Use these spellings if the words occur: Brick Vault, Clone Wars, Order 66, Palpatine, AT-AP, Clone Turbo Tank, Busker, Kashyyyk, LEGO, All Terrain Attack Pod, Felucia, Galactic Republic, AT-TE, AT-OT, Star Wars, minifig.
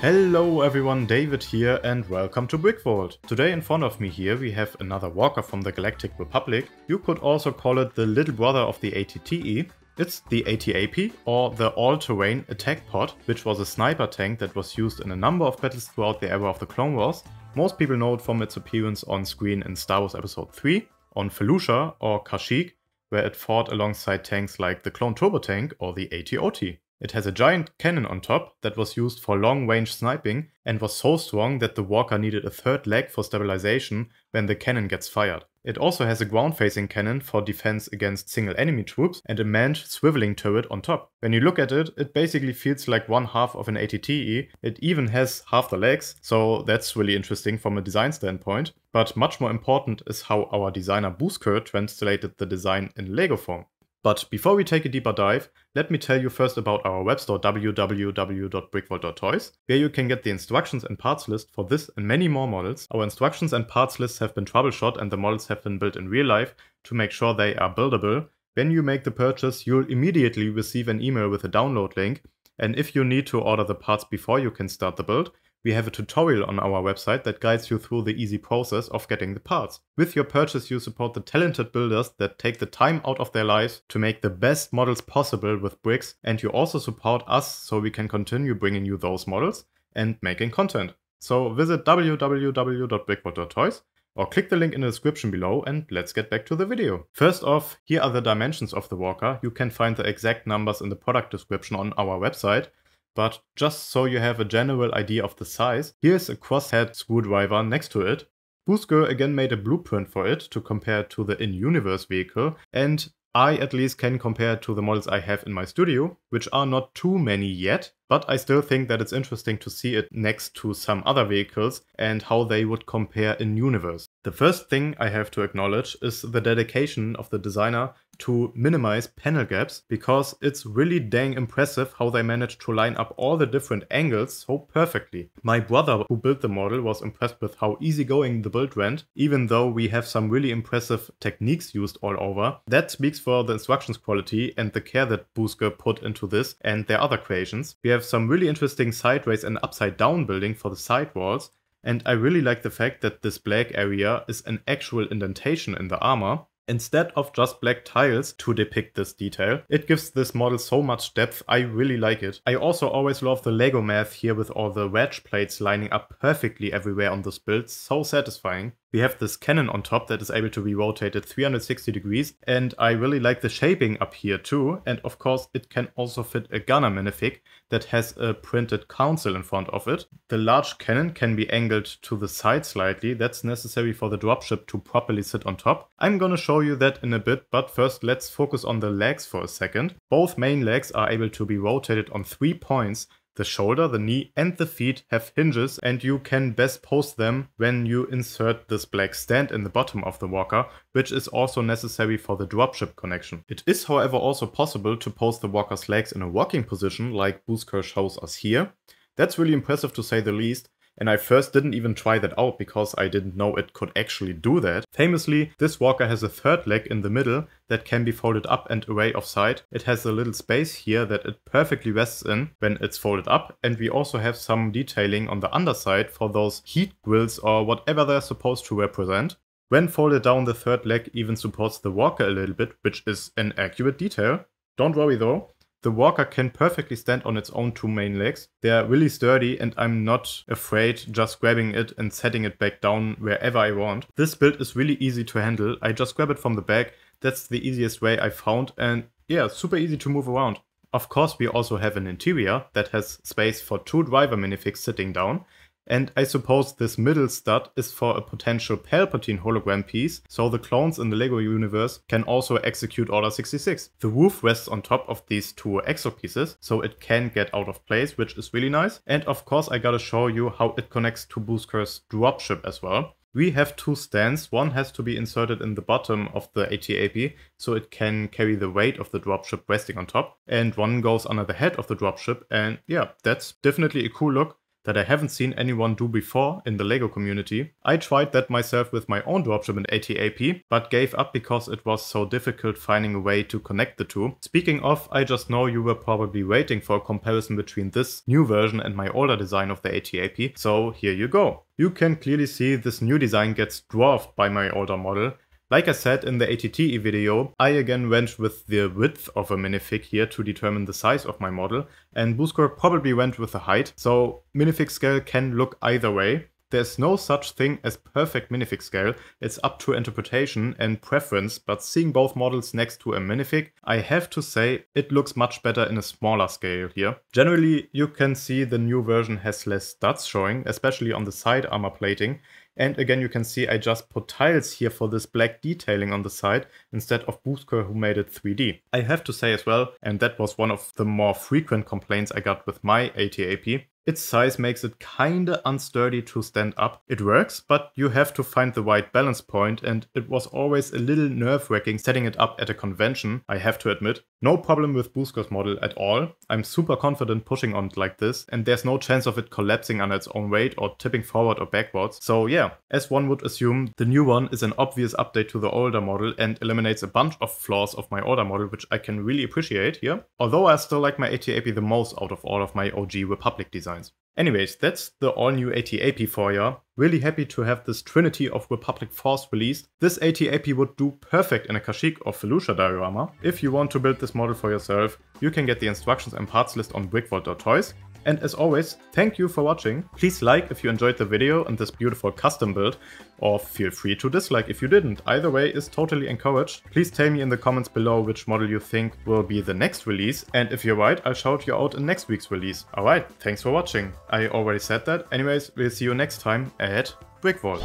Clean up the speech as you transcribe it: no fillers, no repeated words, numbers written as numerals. Hello everyone, David here and welcome to Brick Vault. Today in front of me here we have another walker from the Galactic Republic. You could also call it the little brother of the AT-TE. It's the AT-AP or the All Terrain Attack Pod, which was a sniper tank that was used in a number of battles throughout the era of the Clone Wars. Most people know it from its appearance on screen in Star Wars Episode 3, on Felucia or Kashyyyk, where it fought alongside tanks like the Clone Turbo Tank or the AT-OT. It has a giant cannon on top that was used for long-range sniping and was so strong that the walker needed a third leg for stabilization when the cannon gets fired. It also has a ground-facing cannon for defense against single enemy troops and a manned swiveling turret on top. When you look at it, it basically feels like one half of an AT-TE. It even has half the legs, so that's really interesting from a design standpoint. But much more important is how our designer Busker translated the design in LEGO form. But before we take a deeper dive, let me tell you first about our web store www.brickvault.toys, where you can get the instructions and parts list for this and many more models. Our instructions and parts lists have been troubleshot and the models have been built in real life to make sure they are buildable. When you make the purchase, you'll immediately receive an email with a download link, and if you need to order the parts before you can start the build, we have a tutorial on our website that guides you through the easy process of getting the parts. With your purchase, you support the talented builders that take the time out of their lives to make the best models possible with bricks, and you also support us so we can continue bringing you those models and making content. So visit www.brickvault.toys or click the link in the description below and let's get back to the video. First off, here are the dimensions of the walker. You can find the exact numbers in the product description on our website. But just so you have a general idea of the size, here's a crosshead screwdriver next to it. Busker again made a blueprint for it to compare to the in-universe vehicle, and I at least can compare it to the models I have in my studio, which are not too many yet, but I still think that it's interesting to see it next to some other vehicles and how they would compare in-universe. The first thing I have to acknowledge is the dedication of the designer to minimize panel gaps, because it's really dang impressive how they managed to line up all the different angles so perfectly. My brother, who built the model, was impressed with how easygoing the build went, even though we have some really impressive techniques used all over. That speaks for the instructions quality and the care that Busker put into this and their other creations. We have some really interesting sideways and upside down building for the side walls, and I really like the fact that this black area is an actual indentation in the armor, instead of just black tiles to depict this detail. It gives this model so much depth, I really like it. I also always love the LEGO math here with all the wedge plates lining up perfectly everywhere on this build, so satisfying. We have this cannon on top that is able to be rotated 360 degrees, and I really like the shaping up here too, and of course it can also fit a gunner minifig that has a printed council in front of it. The large cannon can be angled to the side slightly, that's necessary for the dropship to properly sit on top. I'm gonna show you that in a bit, but first let's focus on the legs for a second. Both main legs are able to be rotated on 3 points. The shoulder, the knee and the feet have hinges, and you can best post them when you insert this black stand in the bottom of the walker, which is also necessary for the dropship connection. It is however also possible to post the walker's legs in a walking position like Busker shows us here. That's really impressive to say the least, and I first didn't even try that out because I didn't know it could actually do that. Famously, this walker has a third leg in the middle that can be folded up and away off side. It has a little space here that it perfectly rests in when it's folded up, and we also have some detailing on the underside for those heat grills or whatever they're supposed to represent. When folded down, the third leg even supports the walker a little bit, which is an accurate detail. Don't worry though. The walker can perfectly stand on its own two main legs. They're really sturdy and I'm not afraid just grabbing it and setting it back down wherever I want. This build is really easy to handle. I just grab it from the back. That's the easiest way I found, and yeah, super easy to move around. Of course, we also have an interior that has space for 2 driver minifigs sitting down. And I suppose this middle stud is for a potential Palpatine hologram piece, so the clones in the LEGO universe can also execute Order 66. The roof rests on top of these 2 axle pieces, so it can get out of place, which is really nice. And of course I gotta show you how it connects to Busker's dropship as well. We have 2 stands, one has to be inserted in the bottom of the AT-AP so it can carry the weight of the dropship resting on top, and one goes under the head of the dropship, and yeah, that's definitely a cool look. that I haven't seen anyone do before in the LEGO community. I tried that myself with my own dropship in AT-AP, but gave up because it was so difficult finding a way to connect the two. Speaking of, I just know you were probably waiting for a comparison between this new version and my older design of the AT-AP, so here you go. You can clearly see this new design gets dwarfed by my older model. Like I said in the AT-TE video, I again went with the width of a minifig here to determine the size of my model, and Busker probably went with the height, so minifig scale can look either way. There's no such thing as perfect minifig scale, it's up to interpretation and preference, but seeing both models next to a minifig, I have to say it looks much better in a smaller scale here. Generally, you can see the new version has less studs showing, especially on the side armor plating. And again, you can see I just put tiles here for this black detailing on the side instead of Busker, who made it 3D. I have to say as well, and that was one of the more frequent complaints I got with my AT-AP, its size makes it kinda unsturdy to stand up. It works, but you have to find the right balance point, and it was always a little nerve-wracking setting it up at a convention, I have to admit. No problem with Busker's model at all. I'm super confident pushing on it like this, and there's no chance of it collapsing under its own weight or tipping forward or backwards. So yeah, as one would assume, the new one is an obvious update to the older model and eliminates a bunch of flaws of my older model, which I can really appreciate here. Although I still like my AT-AP the most out of all of my OG Republic designs. Anyways, that's the all-new AT-AP for ya. Really happy to have this trinity of Republic Force released. This AT-AP would do perfect in a Kashyyyk or Felucia diorama. If you want to build this model for yourself, you can get the instructions and parts list on brickvault.toys. And as always, thank you for watching. Please like if you enjoyed the video and this beautiful custom build, or feel free to dislike if you didn't. Either way is totally encouraged. Please tell me in the comments below which model you think will be the next release, and if you're right, I'll shout you out in next week's release. Alright, thanks for watching. I already said that. Anyways, we'll see you next time at Brick Vault.